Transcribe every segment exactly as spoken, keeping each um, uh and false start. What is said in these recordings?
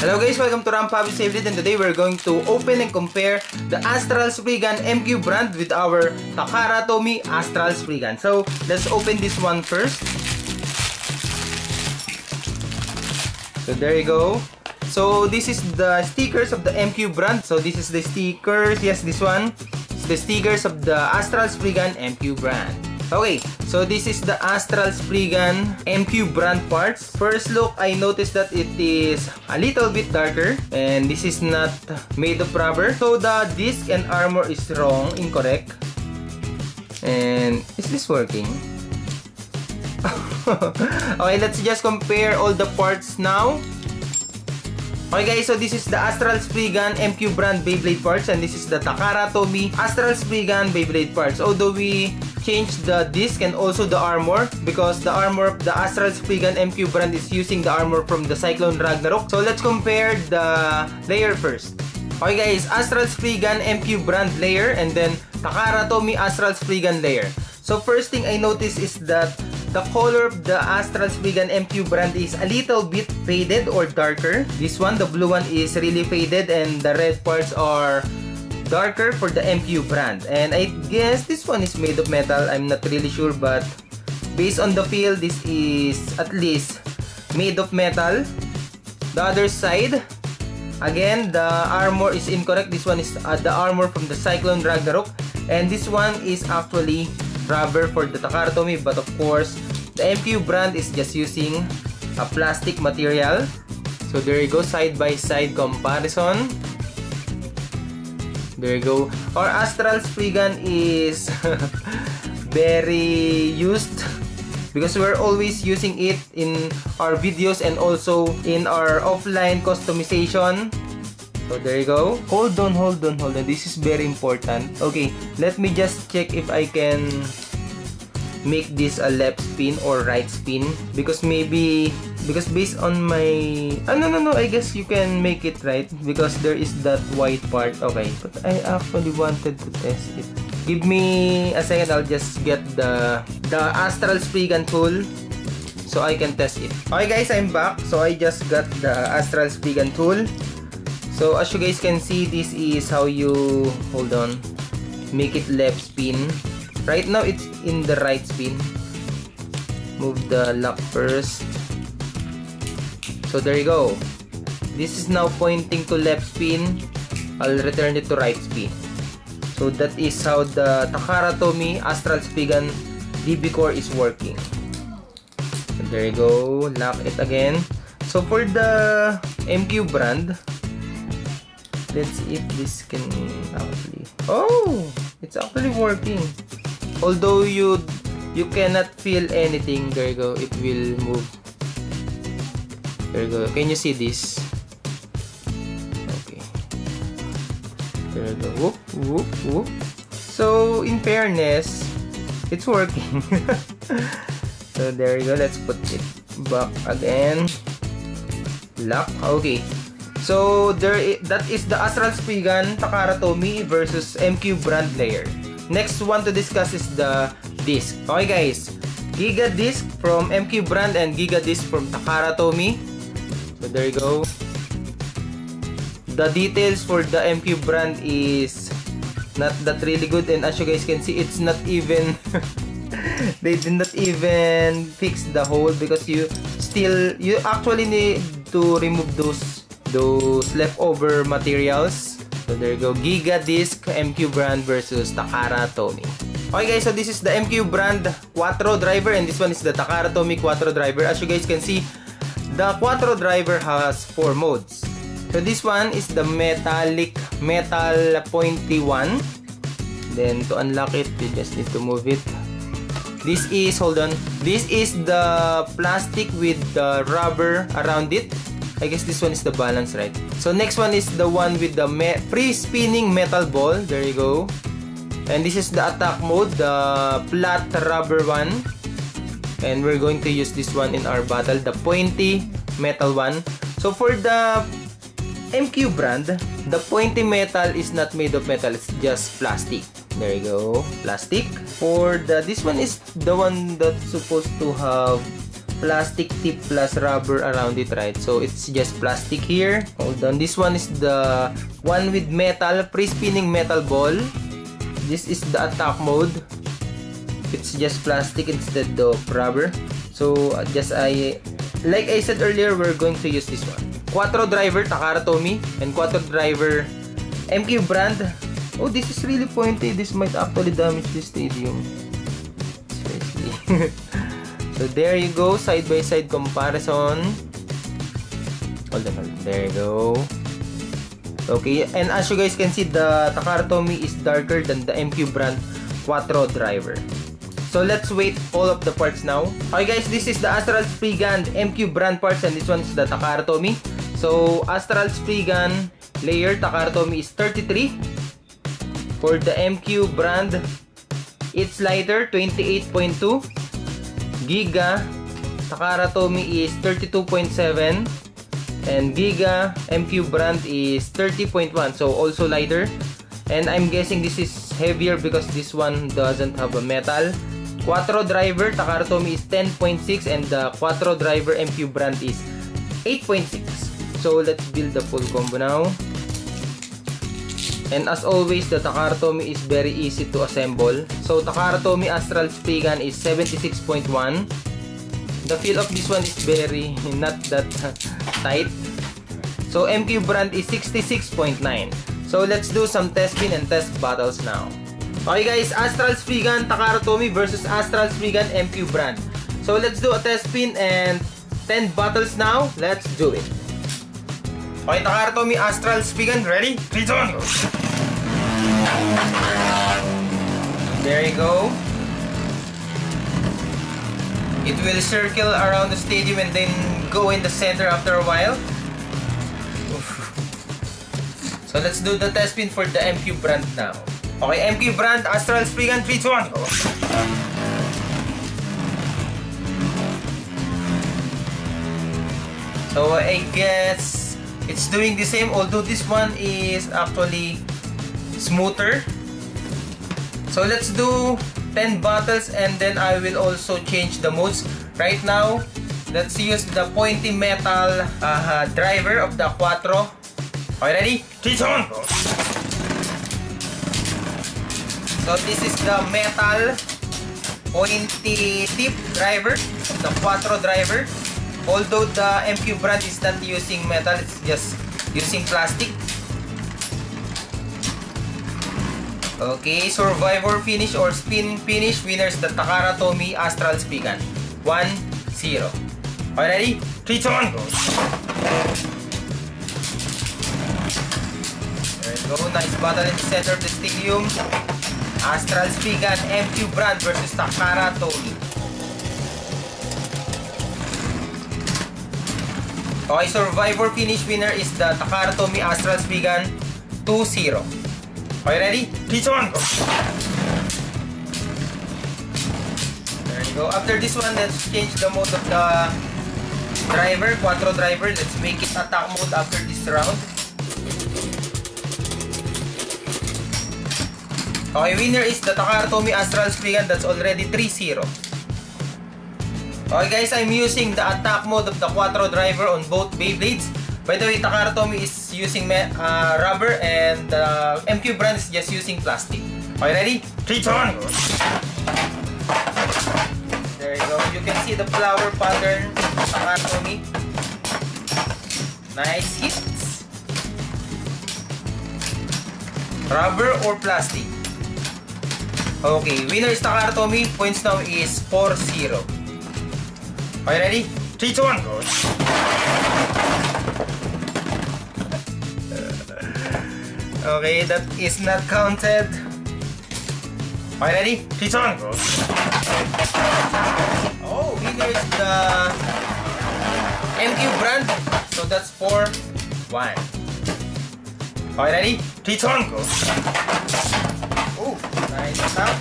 Hello guys, welcome to RAMP Hobbies Saved It, and today we're going to open and compare the Astral Spriggan M Q brand with our Takara Tomy Astral Spriggan. So let's open this one first. So there you go. So this is the stickers of the M Q brand. So this is the stickers, yes, this one is the stickers of the Astral Spriggan M Q brand. Okay, so this is the Astral Spriggan M Q brand parts. First look, I noticed that it is a little bit darker and this is not made of rubber. So the disc and armor is wrong, incorrect. And is this working? Okay, let's just compare all the parts now. Okay guys, so this is the Astral Spriggan M Q brand Beyblade parts, and this is the Takara Tomy Astral Spriggan Beyblade parts. Although we changed the disc and also the armor, because the armor of the Astral Spriggan M Q brand is using the armor from the Cyclone Ragnarok. So let's compare the layer first. Okay guys, Astral Spriggan M Q brand layer, and then Takara Tomy Astral Spriggan layer. So first thing I noticed is that the color of the Astral Spriggan M Q brand is a little bit faded or darker. This one, the blue one, is really faded, and the red parts are darker for the M Q brand. And I guess this one is made of metal. I'm not really sure, but based on the feel, this is at least made of metal. The other side, again, the armor is incorrect. This one is uh, the armor from the Cyclone Ragnarok, and this one is actually rubber for the Takara Tomy, but of course the M Q brand is just using a plastic material. So there you go, side by side comparison. There you go. Our Astral Spriggan is very used because we're always using it in our videos and also in our offline customization. So there you go. Hold on, hold on, hold on. This is very important. Okay, let me just check if I can make this a left spin or right spin. Because maybe, because based on my... Oh, no, no, no. I guess you can make it right because there is that white part. Okay. But I actually wanted to test it. Give me a second. I'll just get the, the Astral Spriggan tool so I can test it. Okay guys, I'm back. So I just got the Astral Spriggan tool. So as you guys can see, this is how you, hold on, make it left spin. Right now it's in the right spin. Move the lock first. So there you go. This is now pointing to left spin. I'll return it to right spin. So that is how the Takara Tomy Astral Spriggan D B core is working. So there you go, lock it again. So for the M Q brand, let's see if this can actually... Oh! It's actually working. Although you you cannot feel anything. There you go. It will move. There you go. Can you see this? Okay. There you go. Whoop, whoop, whoop. So, in fairness, it's working. So, there you go. Let's put it back again. Lock. Okay. So there, that is the Astral Spriggan Takara Tomy versus M Q brand layer. Next one to discuss is the disc. Okay guys, Giga disc from M Q brand and Giga disc from Takara Tomy. So there you go. The details for the M Q brand is not that really good, and as you guys can see, it's not even they did not even fix the hole because you still you actually need to remove those those leftover materials. So there you go, Giga disc M Q brand versus Takara Tomy. Okay guys, so this is the M Q brand Quattro driver, and this one is the Takara Tomy Quattro driver. As you guys can see, the Quattro driver has four modes. So this one is the metallic metal pointy one. Then to unlock it, you just need to move it. This is, hold on, this is the plastic with the rubber around it. I guess this one is the balance, right? So next one is the one with the free-spinning metal ball. There you go. And this is the attack mode, the flat rubber one. And we're going to use this one in our battle, the pointy metal one. So for the M Q brand, the pointy metal is not made of metal, it's just plastic. There you go, plastic. For the, this one is the one that's supposed to have plastic tip plus rubber around it, right? So it's just plastic here. Hold on. This one is the one with metal, pre-spinning metal ball. This is the attack mode. It's just plastic instead of rubber. So just I, like I said earlier, we're going to use this one. Quattro driver, Takara Tomy, and Quattro driver, M Q Brand. Oh, this is really pointy. This might actually damage this stadium. Seriously. So there you go, side by side comparison. Hold on, hold on. There you go. Okay, and as you guys can see, the Takara Tomy is darker than the M Q Brand Quattro driver. So let's weight all of the parts now. Okay guys, this is the Astral Spriggan M Q Brand parts, and this one is the Takara Tomy. So Astral Spriggan layer Takara Tomy is thirty-three. For the M Q Brand, it's lighter, twenty-eight point two. Giga Takara Tomy is thirty-two point seven, and Giga M Q Brand is thirty point one, so also lighter. And I'm guessing this is heavier because this one doesn't have a metal. Quattro driver Takara Tomy is ten point six, and the Quattro driver M Q Brand is eight point six. So let's build the full combo now. And as always, the Takara Tomy is very easy to assemble. So Takara Tomy Astral Spriggan is seventy-six point one. The feel of this one is very not that tight. So M Q Brand is sixty-six point nine. So let's do some test spin and test battles now. Okay guys, Astral Spriggan Takara Tomy versus Astral Spriggan M Q Brand. So let's do a test spin and ten battles now. Let's do it. Okay, Takara Tomy Astral Spriggan, ready? Reason! There you go. It will circle around the stadium and then go in the center after a while. Oof. So let's do the test spin for the M Q Brand now. Okay, M Q Brand Astral Spriggan, three, two, one, go! So I guess it's doing the same, although this one is actually smoother. So let's do ten battles, and then I will also change the modes. Right now, let's use the pointy metal uh, driver of the Quattro. Okay, ready? three, two, one, go! So this is the metal pointy tip driver of the Quattro driver. Although the M Q Brand is not using metal, it's just using plastic. Okay, survivor finish or spin finish. Winners the Takara Tomy Astral Spriggan. one zero. Alright, ready? three, two, one, go! There you go, nice battle in the center of the stadium. Astral Spriggan M Q Brand versus Takara Tomy. Okay, survivor finish winner is the Takara Tomy Astral Spriggan, two zero. Okay, ready? three, two, one, go! There you go. After this one, let's change the mode of the driver, Quattro driver. Let's make it attack mode after this round. Okay, winner is the Takara Tomy Astral Spriggan. That's already three zero. Okay guys, I'm using the attack mode of the Quattro driver on both Beyblades. By the way, Takara Tomy is using uh, rubber, and uh, M Q Brand is just using plastic. Okay, ready? three, two, one, go! There you go. You can see the flower pattern of Takara Tomy. Nice hits. Rubber or plastic? Okay, winner is Takara Tomy. Points now is four zero. Are you ready? three, two, one, go! Okay, that is not counted. Are you ready? three, two, one, go! Oh, winner is the M Q Brand. So that's four one. Are you ready? three, two, one, go! Oh, nice stuff.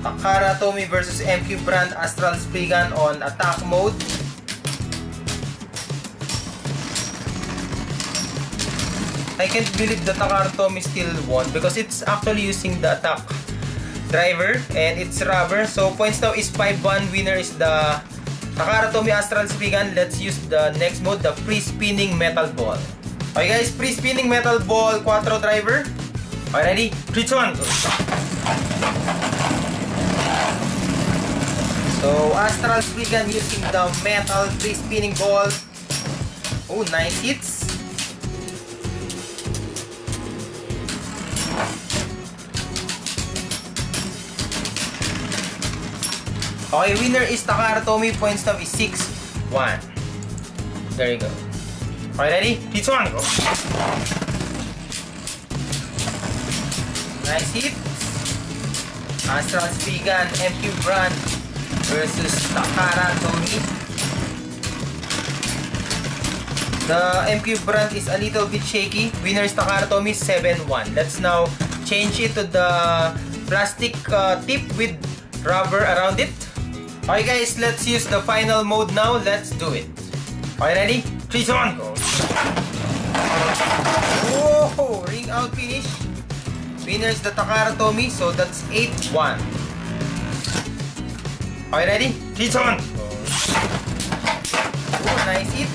Takara Tomy versus M Q Brand Astral Spriggan on attack mode. I can't believe the Takara Tomy still won because it's actually using the attack driver and it's rubber. So points now is five one. Winner is the Takara Tomy Astral Spriggan. Let's use the next mode, the free spinning metal ball. Okay guys, free spinning metal ball, quattro driver. Alright, ready? three, two, one. So Astral Spriggan using the metal free spinning ball. Oh, nice hits. Okay, winner is Takara Tomy. Points now is six one. There you go. Alright, ready? three, two, one, go! Nice hit! Astral Spriggan, M Q Brand versus Takara Tomy. The M Q Brand is a little bit shaky. Winner is Takara Tomy, seven one. Let's now change it to the plastic uh, tip with rubber around it. Alright guys, let's use the final mode now. Let's do it. Alright, ready? three, two, one, go! Whoa! Ring out finish. Winner is the Takara Tomy, so that's eight one. Okay, ready? three, two, one, go! Oh, nice hit.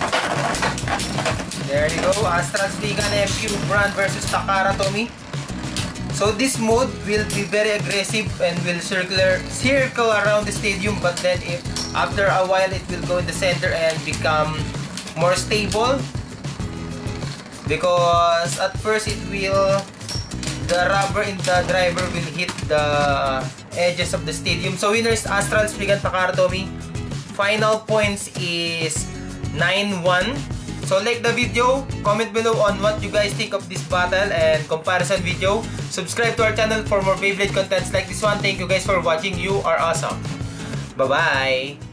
There you go. Astral Spriggan M Q Brand versus Takara Tomy. So this mode will be very aggressive and will circular, circle around the stadium, but then if after a while it will go in the center and become more stable, because at first it will, the rubber in the driver will hit the edges of the stadium. So winner is Astral Spriggan, Takara Tomy. Final points is nine one. So like the video, comment below on what you guys think of this battle and comparison video. Subscribe to our channel for more Beyblade contents like this one. Thank you guys for watching. You are awesome. Bye bye.